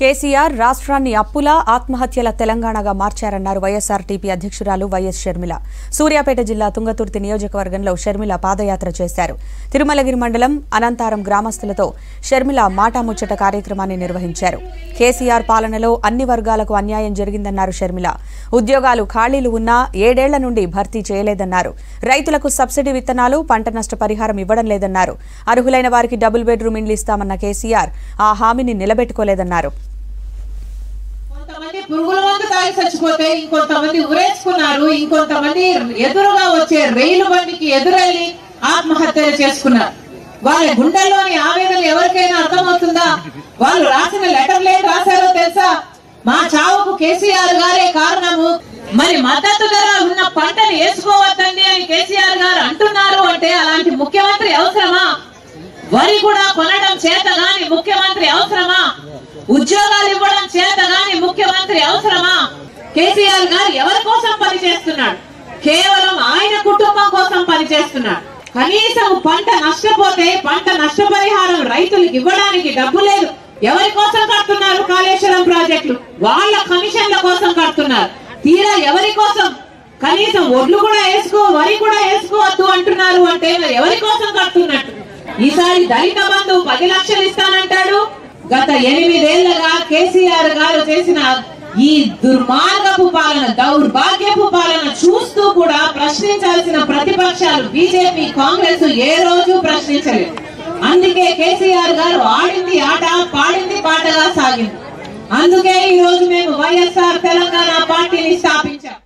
కేసీఆర్ రాష్ట్రాన్ని అప్పుల ఆత్మహత్యల తెలంగాణగా మార్చారన్నారు వైఎస్ఆర్టీపీ అధ్యక్షురాలు వైఎస్ షర్మిల. సూర్యాపేట జిల్లా తుంగతుర్తి నియోజకవర్గంలో షర్మిల పాదయాత్ర చేశారు. తిరుమలగిరి మండలం అనంతారం గ్రామస్తులతో షర్మిల మాటాముచ్చట కార్యక్రమాన్ని నిర్వహించారు. కేసీఆర్ పాలనలో అన్ని వర్గాలకు అన్యాయం జరిగిందన్నారు షర్మిల. ఉద్యోగాలు ఖాళీలు ఉన్నా 7 ఏళ్ల నుండి భర్తీ చేయలేదన్నారు. రైతులకు సబ్సిడీ విత్తనాలు, పంట నష్ట పరిహారం ఇవ్వడం లేదన్నారు. అర్హులైన వారికి డబుల్ బెడ్రూమ్ ఇండ్లు ఇస్తామన్న కేసీఆర్ ఆ హామీని నిలబెట్టుకోలేదన్నారు. కొంతమంది పురుగుల మందు తాగి చచ్చిపోతే ఇంకొంతమంది ఉరేసుకున్నారు, ఇంకొంతమంది ఎదురుగా వచ్చే రైలు బండికి ఎదురెళ్లి ఆత్మహత్యలు చేసుకున్నారు. వాళ్ళ గుండెల్లోని ఆవేదనలు ఎవరికైనా అర్థమవుతుందా? వాళ్ళు రాసిన లెటర్లు ఏం రాశారో తెలుసా? మా చావుకు కేసీఆర్ గారే కారణము, మరి మద్దతు ధర ఉన్న పంటను వేసుకోవద్దండి అని కేసీఆర్ గారు అంటున్నారు అంటే అలాంటి ముఖ్యమంత్రి అవసరమా? వరి కూడా కొనడం చేత గాని ముఖ్యమంత్రి అవసరమా? ఉద్యోగాలు ఇవ్వడం చేత గాని ముఖ్యమంత్రి అవసరమా? కేసీఆర్ గారు ఎవరి కోసం పనిచేస్తున్నాడు? కేవలం ఆయన కుటుంబం కోసం పనిచేస్తున్నాడు. కనీసం పంట నష్టపోతే పంట నష్టపరిహారం రైతులకు ఇవ్వడానికి డబ్బు లేదు. ఎవరి కోసం కడుతున్నారు? కాళేశ్వరం ప్రాజెక్టులు వాళ్ళ కమిషన్ల కోసం కడుతున్నారు. తీరా ఎవరి కోసం? కనీసం ఒడ్లు కూడా వేసుకో, వరి కూడా వేసుకోవద్దు అంటున్నారు. అంటే ఎవరి కోసం కడుతున్నట్టు? ఈసారి దళిత బంధు 10 లక్షలు ఇస్తానంటాడు. గత 8 ఏళ్లుగా కేసీఆర్ గారు చేసిన ఈ దుర్మార్గపు పాలన, దౌర్భాగ్యపు పాలన చూస్తూ కూడా ప్రశ్నించాల్సిన ప్రతిపక్షాలు బీజేపీ, కాంగ్రెస్ ఏ రోజు ప్రశ్నించలేదు. అందుకే కేసీఆర్ గారు ఆడింది ఆట, పాడింది పాటగా సాగింది. అందుకే ఈ రోజు మేము వైఎస్ఆర్ తెలంగాణ పార్టీని స్థాపించాం.